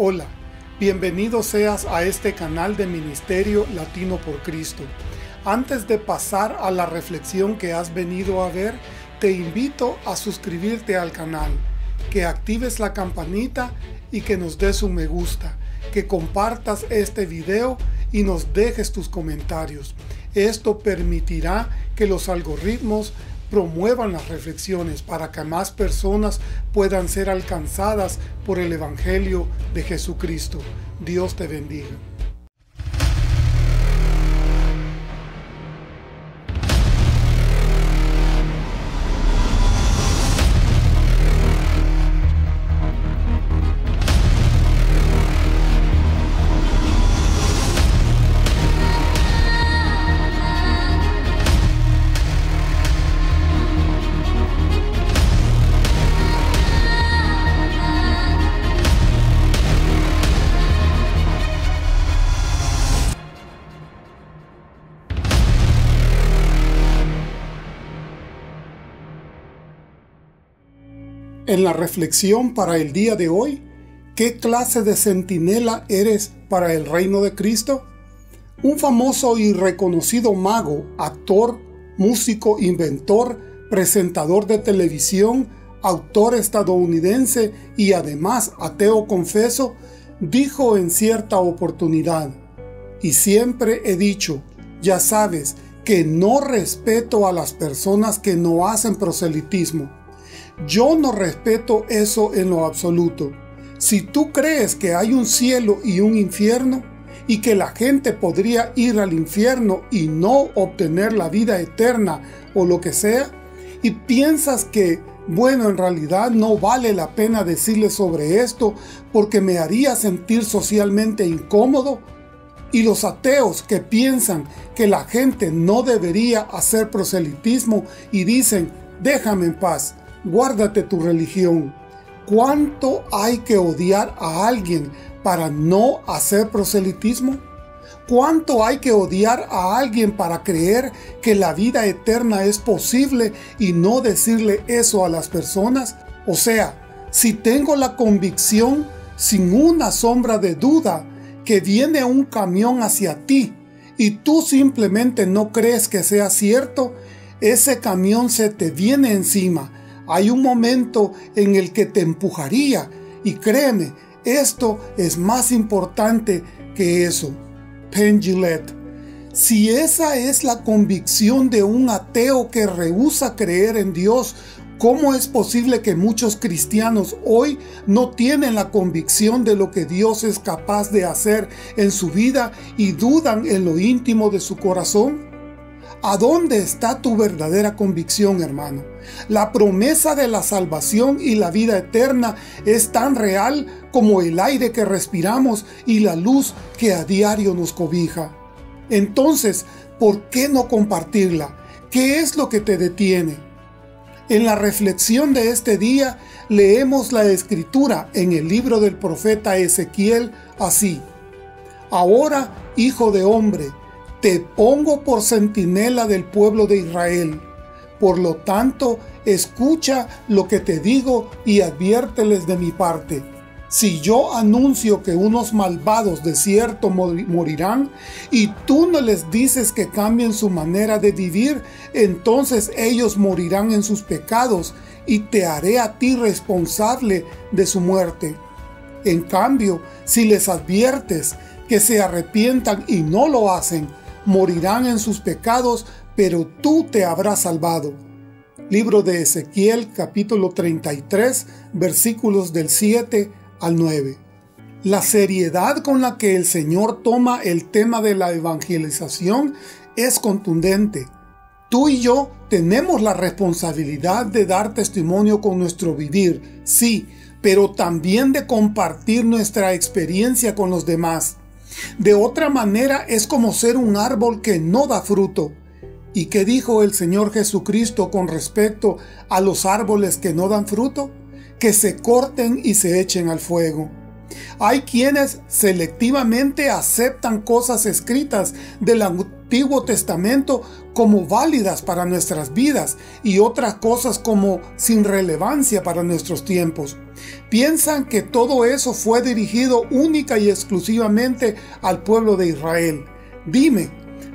Hola, bienvenido seas a este canal de Ministerio Latino por Cristo. Antes de pasar a la reflexión que has venido a ver, te invito a suscribirte al canal, que actives la campanita y que nos des un me gusta, que compartas este video y nos dejes tus comentarios. Esto permitirá que los algoritmos promuevan las reflexiones para que más personas puedan ser alcanzadas por el Evangelio de Jesucristo. Dios te bendiga. En la reflexión para el día de hoy, ¿qué clase de centinela eres para el reino de Cristo? Un famoso y reconocido mago, actor, músico, inventor, presentador de televisión, autor estadounidense y además ateo confeso, dijo en cierta oportunidad: "Y siempre he dicho, ya sabes, que no respeto a las personas que no hacen proselitismo. Yo no respeto eso en lo absoluto. Si tú crees que hay un cielo y un infierno, y que la gente podría ir al infierno y no obtener la vida eterna o lo que sea, y piensas que, bueno, en realidad no vale la pena decirle sobre esto porque me haría sentir socialmente incómodo, y los ateos que piensan que la gente no debería hacer proselitismo y dicen, déjame en paz, guárdate tu religión. ¿Cuánto hay que odiar a alguien para no hacer proselitismo? ¿Cuánto hay que odiar a alguien para creer que la vida eterna es posible y no decirle eso a las personas? O sea, si tengo la convicción, sin una sombra de duda, que viene un camión hacia ti y tú simplemente no crees que sea cierto, ese camión se te viene encima. Hay un momento en el que te empujaría, y créeme, esto es más importante que eso." Penn Jillette. Si esa es la convicción de un ateo que rehúsa creer en Dios, ¿cómo es posible que muchos cristianos hoy no tienen la convicción de lo que Dios es capaz de hacer en su vida y dudan en lo íntimo de su corazón? ¿A dónde está tu verdadera convicción, hermano? La promesa de la salvación y la vida eterna es tan real como el aire que respiramos y la luz que a diario nos cobija. Entonces, ¿por qué no compartirla? ¿Qué es lo que te detiene? En la reflexión de este día, leemos la Escritura en el libro del profeta Ezequiel así: "Ahora, hijo de hombre, te pongo por centinela del pueblo de Israel. Por lo tanto, escucha lo que te digo y adviérteles de mi parte. Si yo anuncio que unos malvados de cierto morirán, y tú no les dices que cambien su manera de vivir, entonces ellos morirán en sus pecados, y te haré a ti responsable de su muerte. En cambio, si les adviertes que se arrepientan y no lo hacen, morirán en sus pecados, pero tú te habrás salvado." Libro de Ezequiel, capítulo 33, versículos del 7 al 9. La seriedad con la que el Señor toma el tema de la evangelización es contundente. Tú y yo tenemos la responsabilidad de dar testimonio con nuestro vivir, sí, pero también de compartir nuestra experiencia con los demás. De otra manera es como ser un árbol que no da fruto. ¿Y qué dijo el Señor Jesucristo con respecto a los árboles que no dan fruto? Que se corten y se echen al fuego. Hay quienes selectivamente aceptan cosas escritas del Antiguo Testamento como válidas para nuestras vidas y otras cosas como sin relevancia para nuestros tiempos. Piensan que todo eso fue dirigido única y exclusivamente al pueblo de Israel. Dime,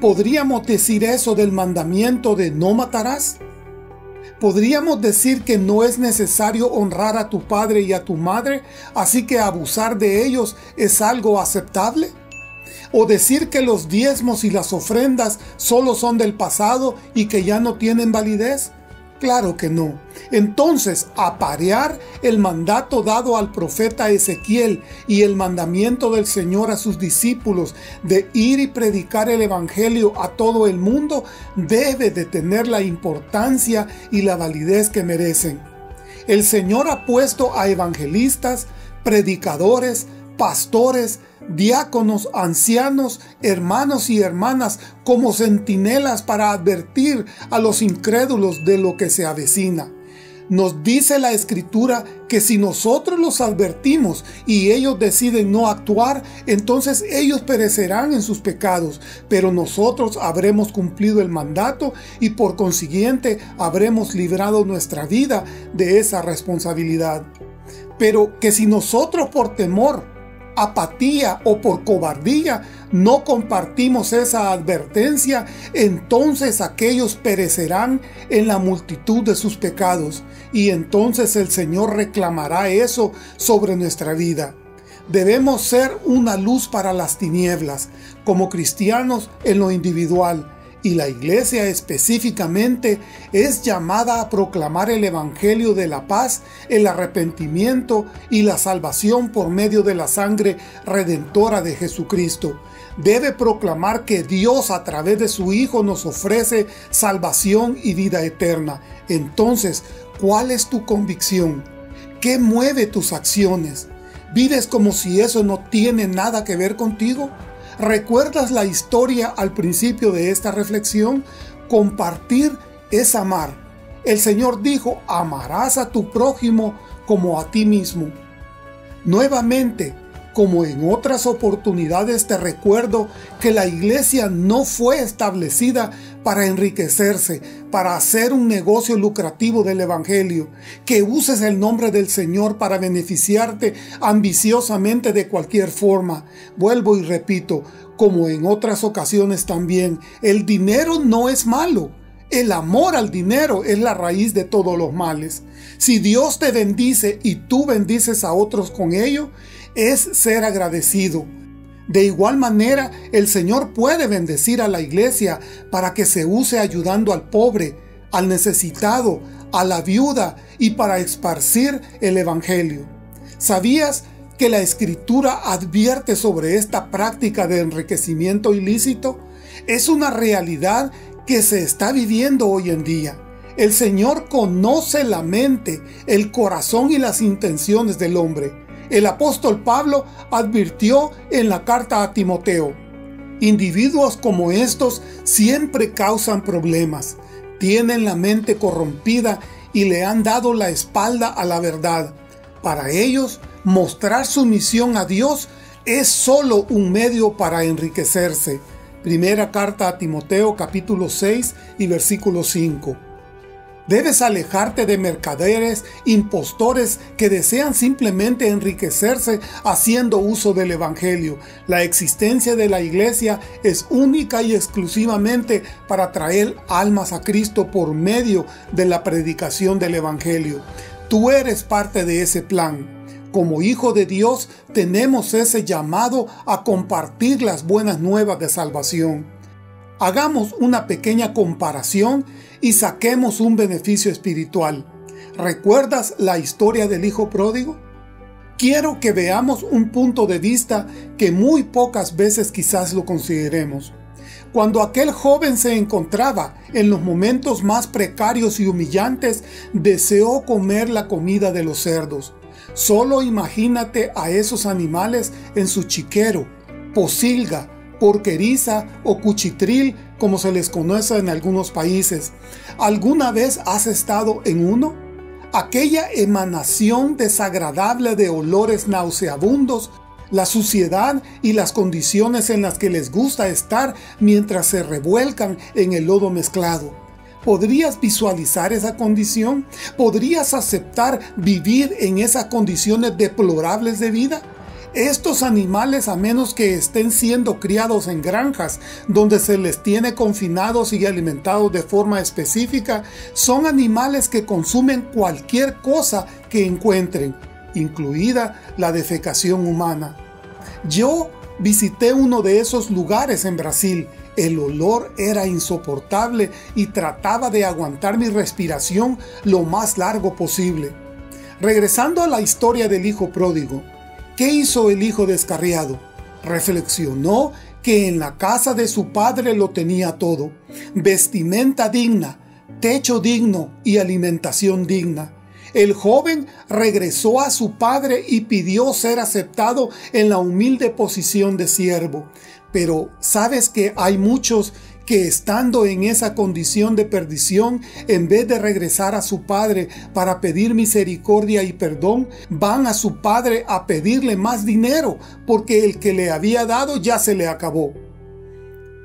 ¿podríamos decir eso del mandamiento de no matarás? ¿Podríamos decir que no es necesario honrar a tu padre y a tu madre, así que abusar de ellos es algo aceptable? ¿O decir que los diezmos y las ofrendas solo son del pasado y que ya no tienen validez? Claro que no. Entonces, aparear el mandato dado al profeta Ezequiel y el mandamiento del Señor a sus discípulos de ir y predicar el evangelio a todo el mundo debe de tener la importancia y la validez que merecen. El Señor ha puesto a evangelistas, predicadores, pastores, diáconos, ancianos, hermanos y hermanas como centinelas para advertir a los incrédulos de lo que se avecina. Nos dice la Escritura que si nosotros los advertimos y ellos deciden no actuar, entonces ellos perecerán en sus pecados, pero nosotros habremos cumplido el mandato y por consiguiente habremos librado nuestra vida de esa responsabilidad. Pero que si nosotros por temor, apatía o por cobardía no compartimos esa advertencia, entonces aquellos perecerán en la multitud de sus pecados, y entonces el Señor reclamará eso sobre nuestra vida. Debemos ser una luz para las tinieblas, como cristianos en lo individual, y la iglesia específicamente es llamada a proclamar el evangelio de la paz, el arrepentimiento y la salvación por medio de la sangre redentora de Jesucristo. Debe proclamar que Dios a través de su Hijo nos ofrece salvación y vida eterna. Entonces, ¿cuál es tu convicción? ¿Qué mueve tus acciones? ¿Vives como si eso no tiene nada que ver contigo? ¿Recuerdas la historia al principio de esta reflexión? Compartir es amar. El Señor dijo, amarás a tu prójimo como a ti mismo. Nuevamente, como en otras oportunidades, te recuerdo que la iglesia no fue establecida para enriquecerse, para hacer un negocio lucrativo del evangelio, que uses el nombre del Señor para beneficiarte ambiciosamente de cualquier forma. Vuelvo y repito, como en otras ocasiones también, el dinero no es malo. El amor al dinero es la raíz de todos los males. Si Dios te bendice y tú bendices a otros con ello, es ser agradecido. De igual manera, el Señor puede bendecir a la iglesia para que se use ayudando al pobre, al necesitado, a la viuda y para esparcir el evangelio. ¿Sabías que la Escritura advierte sobre esta práctica de enriquecimiento ilícito? Es una realidad que se está viviendo hoy en día. El Señor conoce la mente, el corazón y las intenciones del hombre. El apóstol Pablo advirtió en la carta a Timoteo, individuos como estos siempre causan problemas, tienen la mente corrompida y le han dado la espalda a la verdad. Para ellos, mostrar sumisión a Dios es solo un medio para enriquecerse. Primera carta a Timoteo capítulo 6 y versículo 5. Debes alejarte de mercaderes, impostores que desean simplemente enriquecerse haciendo uso del evangelio. La existencia de la iglesia es única y exclusivamente para traer almas a Cristo por medio de la predicación del evangelio. Tú eres parte de ese plan. Como hijo de Dios, tenemos ese llamado a compartir las buenas nuevas de salvación. Hagamos una pequeña comparación y saquemos un beneficio espiritual. ¿Recuerdas la historia del hijo pródigo? Quiero que veamos un punto de vista que muy pocas veces quizás lo consideremos. Cuando aquel joven se encontraba en los momentos más precarios y humillantes, deseó comer la comida de los cerdos. Solo imagínate a esos animales en su chiquero, pocilga, porqueriza o cuchitril, como se les conoce en algunos países. ¿Alguna vez has estado en uno? Aquella emanación desagradable de olores nauseabundos la suciedad y las condiciones en las que les gusta estar mientras se revuelcan en el lodo mezclado. ¿Podrías visualizar esa condición? ¿Podrías aceptar vivir en esas condiciones deplorables de vida? Estos animales, a menos que estén siendo criados en granjas, donde se les tiene confinados y alimentados de forma específica, son animales que consumen cualquier cosa que encuentren, incluida la defecación humana. Yo visité uno de esos lugares en Brasil. El olor era insoportable y trataba de aguantar mi respiración lo más largo posible. Regresando a la historia del hijo pródigo, ¿qué hizo el hijo descarriado? Reflexionó que en la casa de su padre lo tenía todo: vestimenta digna, techo digno y alimentación digna. El joven regresó a su padre y pidió ser aceptado en la humilde posición de siervo. Pero ¿sabes que hay muchos que estando en esa condición de perdición, en vez de regresar a su padre para pedir misericordia y perdón, van a su padre a pedirle más dinero, porque el que le había dado ya se le acabó?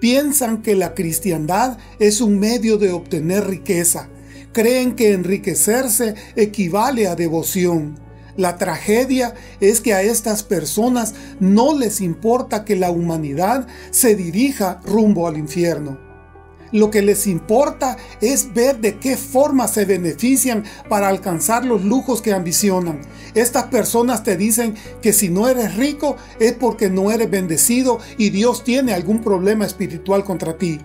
Piensan que la cristiandad es un medio de obtener riqueza. Creen que enriquecerse equivale a devoción. La tragedia es que a estas personas no les importa que la humanidad se dirija rumbo al infierno. Lo que les importa es ver de qué forma se benefician para alcanzar los lujos que ambicionan. Estas personas te dicen que si no eres rico es porque no eres bendecido y Dios tiene algún problema espiritual contra ti.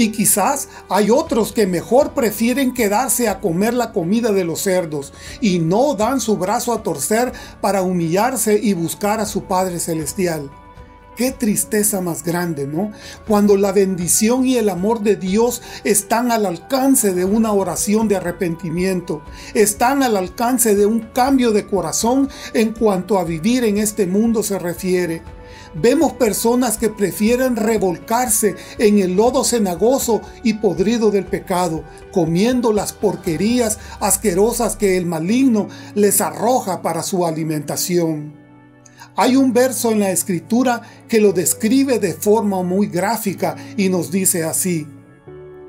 Y quizás hay otros que mejor prefieren quedarse a comer la comida de los cerdos y no dan su brazo a torcer para humillarse y buscar a su Padre Celestial. ¡Qué tristeza más grande!, ¿no? Cuando la bendición y el amor de Dios están al alcance de una oración de arrepentimiento, están al alcance de un cambio de corazón en cuanto a vivir en este mundo se refiere. Vemos personas que prefieren revolcarse en el lodo cenagoso y podrido del pecado, comiendo las porquerías asquerosas que el maligno les arroja para su alimentación. Hay un verso en la Escritura que lo describe de forma muy gráfica y nos dice así.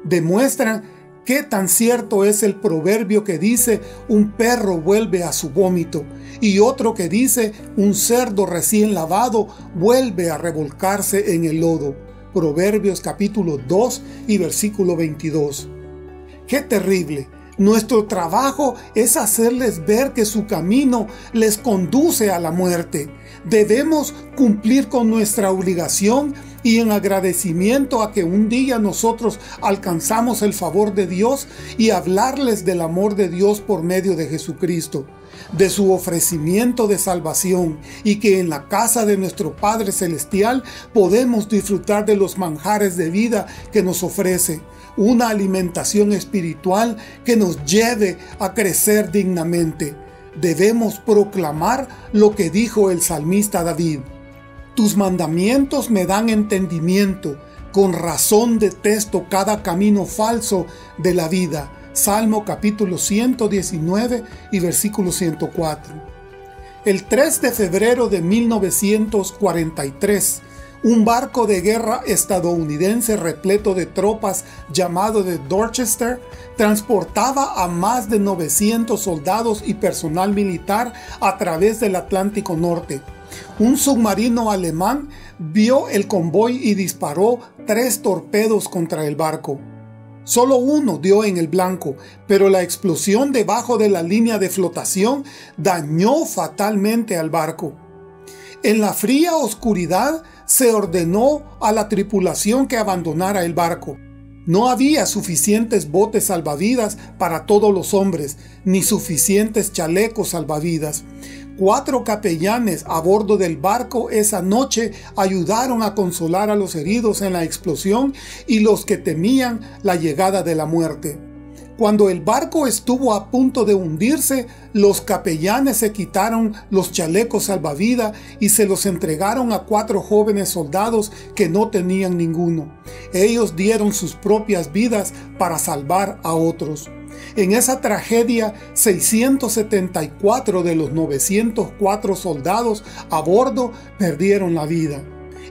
Demuestran qué tan cierto es el proverbio que dice: un perro vuelve a su vómito, y otro que dice: un cerdo recién lavado vuelve a revolcarse en el lodo. Proverbios capítulo 2 y versículo 22. ¡Qué terrible! Nuestro trabajo es hacerles ver que su camino les conduce a la muerte. Debemos cumplir con nuestra obligación y en agradecimiento a que un día nosotros alcanzamos el favor de Dios y hablarles del amor de Dios por medio de Jesucristo, de su ofrecimiento de salvación, y que en la casa de nuestro Padre Celestial podemos disfrutar de los manjares de vida que nos ofrece, una alimentación espiritual que nos lleve a crecer dignamente. Debemos proclamar lo que dijo el salmista David: tus mandamientos me dan entendimiento, con razón detesto cada camino falso de la vida. Salmo capítulo 119 y versículo 104. El 3 de febrero de 1943, un barco de guerra estadounidense repleto de tropas llamado de Dorchester transportaba a más de 900 soldados y personal militar a través del Atlántico Norte. Un submarino alemán vio el convoy y disparó 3 torpedos contra el barco. Solo uno dio en el blanco, pero la explosión debajo de la línea de flotación dañó fatalmente al barco. En la fría oscuridad se ordenó a la tripulación que abandonara el barco. No había suficientes botes salvavidas para todos los hombres, ni suficientes chalecos salvavidas. 4 capellanes a bordo del barco esa noche ayudaron a consolar a los heridos en la explosión y los que temían la llegada de la muerte. Cuando el barco estuvo a punto de hundirse, los capellanes se quitaron los chalecos salvavidas y se los entregaron a 4 jóvenes soldados que no tenían ninguno. Ellos dieron sus propias vidas para salvar a otros. En esa tragedia, 674 de los 904 soldados a bordo perdieron la vida.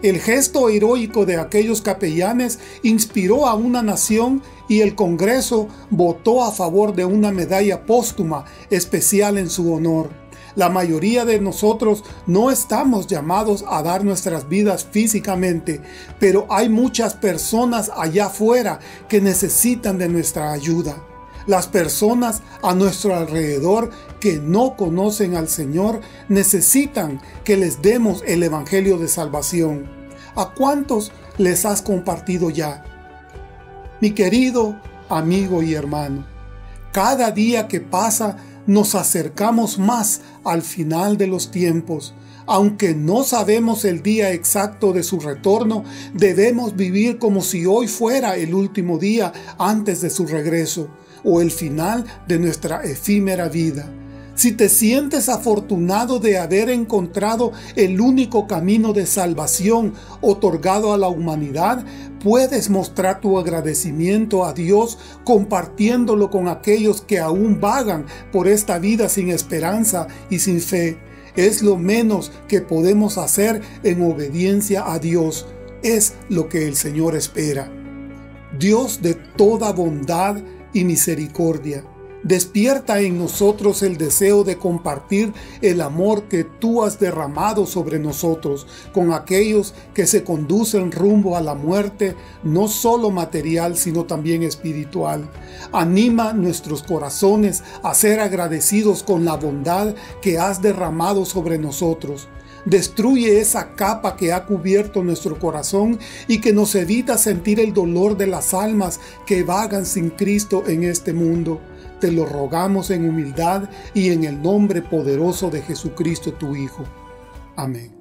El gesto heroico de aquellos capellanes inspiró a una nación y el Congreso votó a favor de una medalla póstuma especial en su honor. La mayoría de nosotros no estamos llamados a dar nuestras vidas físicamente, pero hay muchas personas allá afuera que necesitan de nuestra ayuda. Las personas a nuestro alrededor que no conocen al Señor necesitan que les demos el Evangelio de Salvación. ¿A cuántos les has compartido ya? Mi querido amigo y hermano, cada día que pasa nos acercamos más al final de los tiempos. Aunque no sabemos el día exacto de su retorno, debemos vivir como si hoy fuera el último día antes de su regreso, o el final de nuestra efímera vida. Si te sientes afortunado de haber encontrado el único camino de salvación otorgado a la humanidad, puedes mostrar tu agradecimiento a Dios compartiéndolo con aquellos que aún vagan por esta vida sin esperanza y sin fe. Es lo menos que podemos hacer en obediencia a Dios. Es lo que el Señor espera. Dios de toda bondad y misericordia, despierta en nosotros el deseo de compartir el amor que tú has derramado sobre nosotros con aquellos que se conducen rumbo a la muerte, no solo material, sino también espiritual. Anima nuestros corazones a ser agradecidos con la bondad que has derramado sobre nosotros. Destruye esa capa que ha cubierto nuestro corazón y que nos evita sentir el dolor de las almas que vagan sin Cristo en este mundo. Te lo rogamos en humildad y en el nombre poderoso de Jesucristo tu Hijo. Amén.